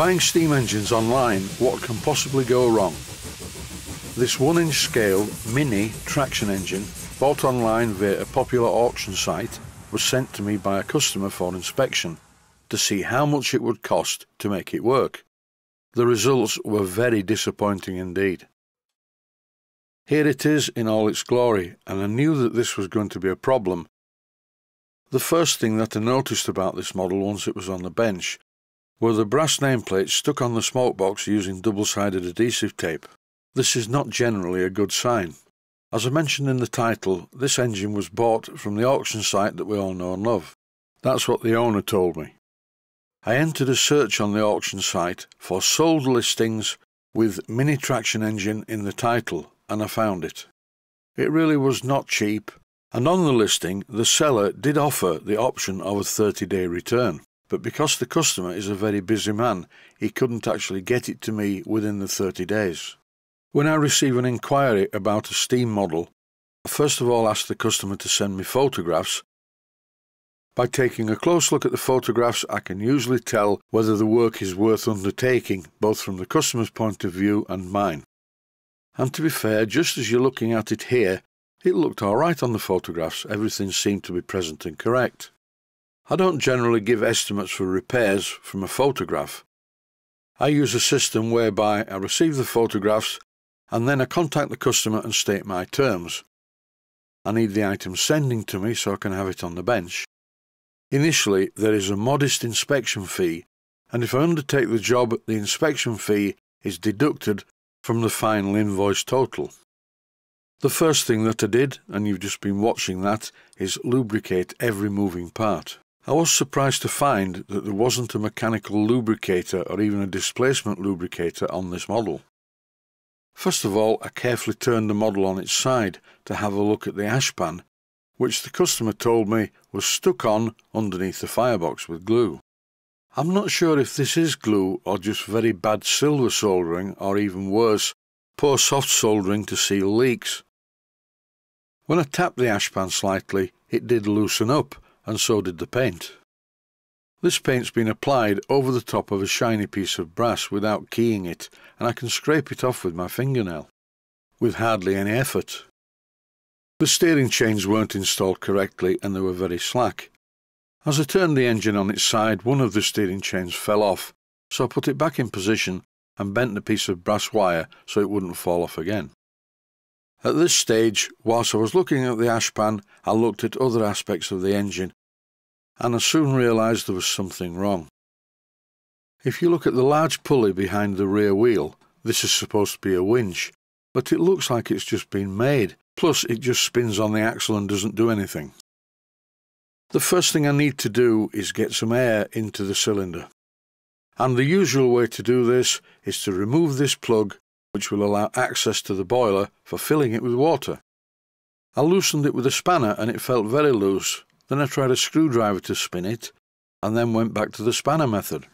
Buying steam engines online, what can possibly go wrong? This 1-inch scale mini traction engine, bought online via a popular auction site, was sent to me by a customer for inspection to see how much it would cost to make it work. The results were very disappointing indeed. Here it is in all its glory, and I knew that this was going to be a problem. The first thing that I noticed about this model once it was on the bench were the brass nameplates stuck on the smokebox using double-sided adhesive tape. This is not generally a good sign. As I mentioned in the title, this engine was bought from the auction site that we all know and love. That's what the owner told me. I entered a search on the auction site for sold listings with mini traction engine in the title, and I found it. It really was not cheap, and on the listing the seller did offer the option of a 30-day return, but because the customer is a very busy man, he couldn't actually get it to me within the 30 days. When I receive an inquiry about a steam model, I first of all ask the customer to send me photographs. By taking a close look at the photographs, I can usually tell whether the work is worth undertaking, both from the customer's point of view and mine. And to be fair, just as you're looking at it here, it looked all right on the photographs. Everything seemed to be present and correct. I don't generally give estimates for repairs from a photograph. I use a system whereby I receive the photographs and then I contact the customer and state my terms. I need the item sending to me so I can have it on the bench. Initially, there is a modest inspection fee, and if I undertake the job, the inspection fee is deducted from the final invoice total. The first thing that I did, and you've just been watching that, is lubricate every moving part. I was surprised to find that there wasn't a mechanical lubricator or even a displacement lubricator on this model. First of all, I carefully turned the model on its side to have a look at the ash pan, which the customer told me was stuck on underneath the firebox with glue. I'm not sure if this is glue or just very bad silver soldering, or even worse, poor soft soldering to seal leaks. When I tapped the ash pan slightly, it did loosen up, and so did the paint. This paint's been applied over the top of a shiny piece of brass without keying it, and I can scrape it off with my fingernail, with hardly any effort. The steering chains weren't installed correctly and they were very slack. As I turned the engine on its side, one of the steering chains fell off, so I put it back in position and bent the piece of brass wire so it wouldn't fall off again. At this stage, whilst I was looking at the ash pan, I looked at other aspects of the engine, and I soon realised there was something wrong. If you look at the large pulley behind the rear wheel, this is supposed to be a winch, but it looks like it's just been made, plus it just spins on the axle and doesn't do anything. The first thing I need to do is get some air into the cylinder, and the usual way to do this is to remove this plug, which will allow access to the boiler for filling it with water. I loosened it with a spanner and it felt very loose, then I tried a screwdriver to spin it, and then went back to the spanner method.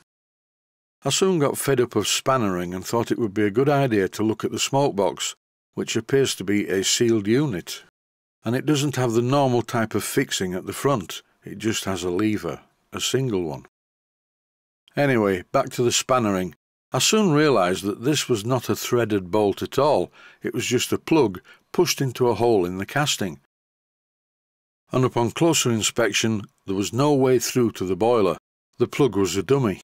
I soon got fed up of spannering and thought it would be a good idea to look at the smokebox, which appears to be a sealed unit, and it doesn't have the normal type of fixing at the front, it just has a lever, a single one. Anyway, back to the spannering. I soon realised that this was not a threaded bolt at all, it was just a plug pushed into a hole in the casting. And upon closer inspection, there was no way through to the boiler, the plug was a dummy.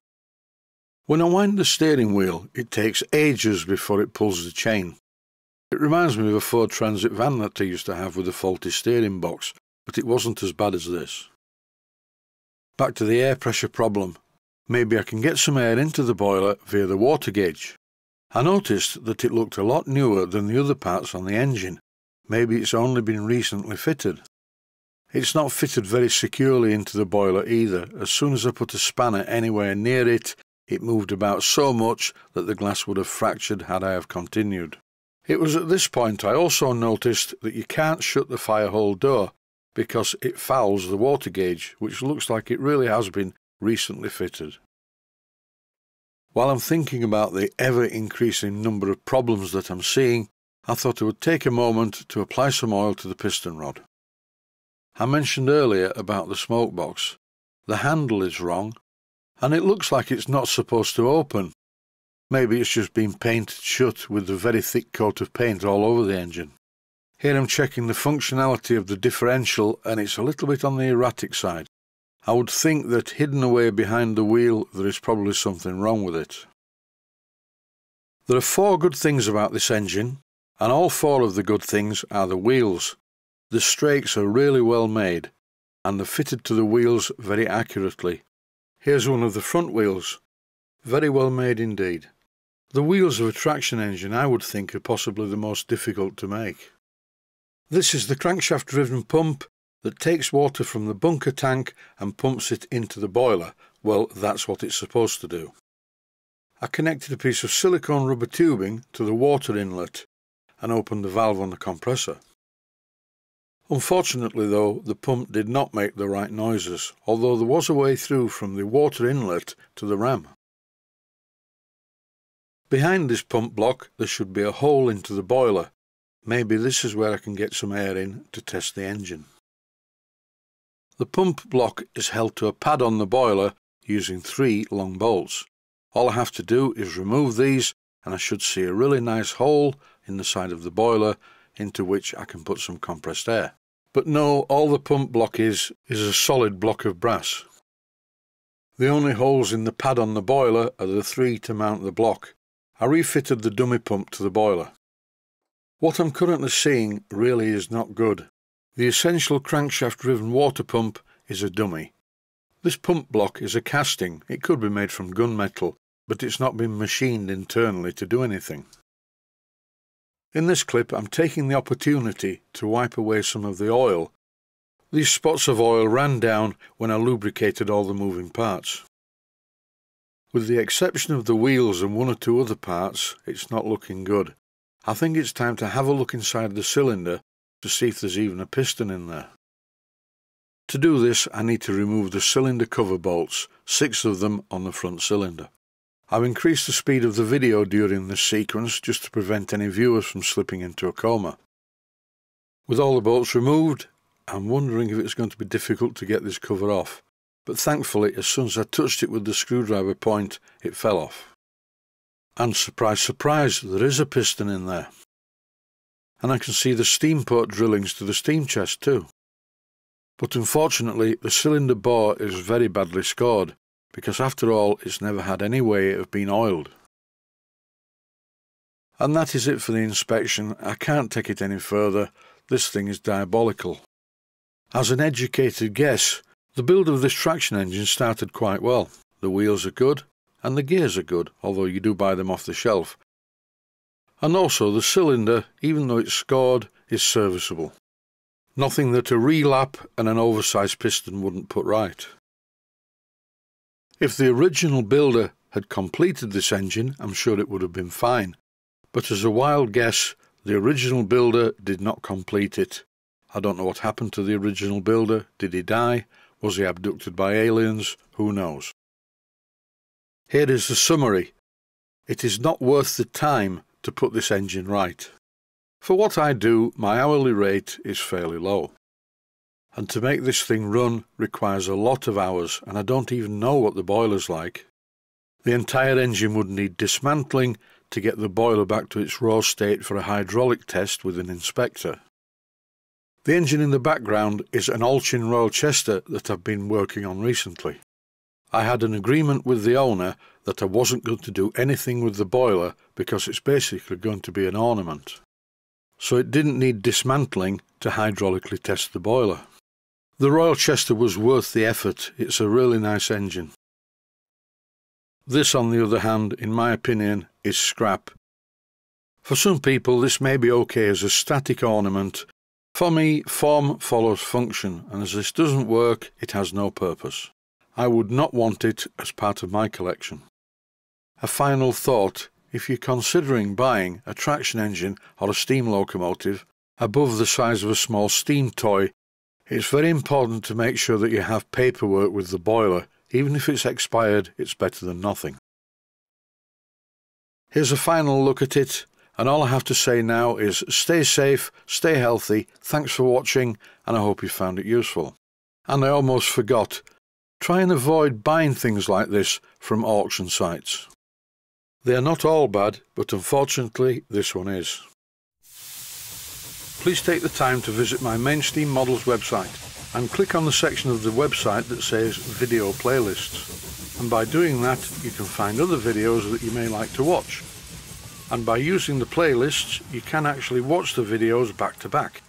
When I wind the steering wheel, it takes ages before it pulls the chain. It reminds me of a Ford Transit van that I used to have with a faulty steering box, but it wasn't as bad as this. Back to the air pressure problem. Maybe I can get some air into the boiler via the water gauge. I noticed that it looked a lot newer than the other parts on the engine. Maybe it's only been recently fitted. It's not fitted very securely into the boiler either. As soon as I put a spanner anywhere near it, it moved about so much that the glass would have fractured had I have continued. It was at this point I also noticed that you can't shut the fire hole door because it fouls the water gauge, which looks like it really has been recently fitted. While I'm thinking about the ever-increasing number of problems that I'm seeing, I thought I would take a moment to apply some oil to the piston rod. I mentioned earlier about the smokebox. The handle is wrong, and it looks like it's not supposed to open. Maybe it's just been painted shut with a very thick coat of paint all over the engine. Here I'm checking the functionality of the differential, and it's a little bit on the erratic side. I would think that hidden away behind the wheel there is probably something wrong with it. There are four good things about this engine, and all four of the good things are the wheels. The strakes are really well made, and they're fitted to the wheels very accurately. Here's one of the front wheels. Very well made indeed. The wheels of a traction engine, I would think, are possibly the most difficult to make. This is the crankshaft-driven pump that takes water from the bunker tank and pumps it into the boiler. Well, that's what it's supposed to do. I connected a piece of silicone rubber tubing to the water inlet and opened the valve on the compressor. Unfortunately though, the pump did not make the right noises, although there was a way through from the water inlet to the ram. Behind this pump block there should be a hole into the boiler. Maybe this is where I can get some air in to test the engine. The pump block is held to a pad on the boiler using 3 long bolts. All I have to do is remove these and I should see a really nice hole in the side of the boiler into which I can put some compressed air. But no, all the pump block is a solid block of brass. The only holes in the pad on the boiler are the 3 to mount the block. I refitted the dummy pump to the boiler. What I'm currently seeing really is not good. The essential crankshaft-driven water pump is a dummy. This pump block is a casting. It could be made from gunmetal, but it's not been machined internally to do anything. In this clip I'm taking the opportunity to wipe away some of the oil. These spots of oil ran down when I lubricated all the moving parts. With the exception of the wheels and 1 or 2 other parts, it's not looking good. I think it's time to have a look inside the cylinder to see if there's even a piston in there. To do this I need to remove the cylinder cover bolts, 6 of them on the front cylinder. I've increased the speed of the video during this sequence just to prevent any viewers from slipping into a coma. With all the bolts removed, I'm wondering if it's going to be difficult to get this cover off, but thankfully as soon as I touched it with the screwdriver point it fell off. And surprise surprise, there is a piston in there. And I can see the steam port drillings to the steam chest too. But unfortunately the cylinder bore is very badly scored, because after all it's never had any way of being oiled. And that is it for the inspection. I can't take it any further. This thing is diabolical. As an educated guess, the build of this traction engine started quite well. The wheels are good and the gears are good, although you do buy them off the shelf. And also the cylinder, even though it's scored, is serviceable. Nothing that a relap and an oversized piston wouldn't put right. If the original builder had completed this engine, I'm sure it would have been fine, but as a wild guess, the original builder did not complete it. I don't know what happened to the original builder. Did he die? Was he abducted by aliens? Who knows? Here is the summary. It is not worth the time to put this engine right. For what I do, my hourly rate is fairly low. And to make this thing run requires a lot of hours, and I don't even know what the boiler's like. The entire engine would need dismantling to get the boiler back to its raw state for a hydraulic test with an inspector. The engine in the background is an Alchin Royal Chester that I've been working on recently. I had an agreement with the owner that I wasn't going to do anything with the boiler because it's basically going to be an ornament. So it didn't need dismantling to hydraulically test the boiler. The Royal Chester was worth the effort. It's a really nice engine. This, on the other hand, in my opinion, is scrap. For some people this may be okay as a static ornament. For me, form follows function, and as this doesn't work, it has no purpose. I would not want it as part of my collection. A final thought: if you're considering buying a traction engine or a steam locomotive above the size of a small steam toy, it's very important to make sure that you have paperwork with the boiler. Even if it's expired, it's better than nothing. Here's a final look at it, and all I have to say now is stay safe, stay healthy, thanks for watching, and I hope you found it useful. And I almost forgot, Try and avoid buying things like this from auction sites. They are not all bad, but unfortunately this one is. Please take the time to visit my Mainstream Models website and click on the section of the website that says Video Playlists. And by doing that, you can find other videos that you may like to watch. And by using the playlists, you can actually watch the videos back to back.